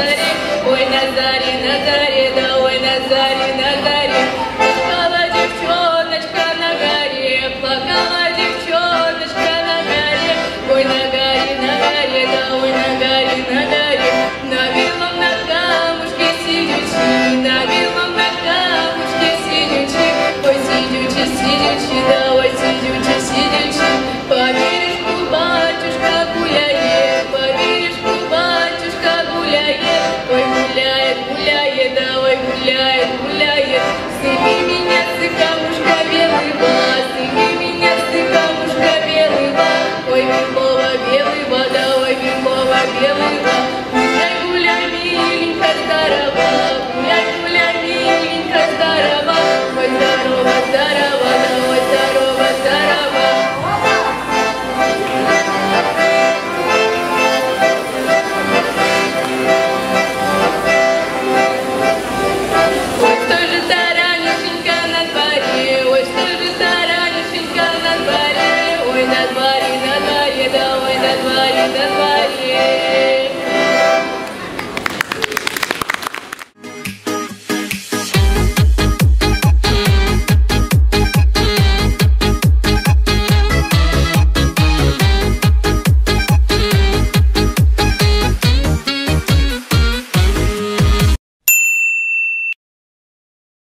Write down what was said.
nazari nazari nazari da nazari.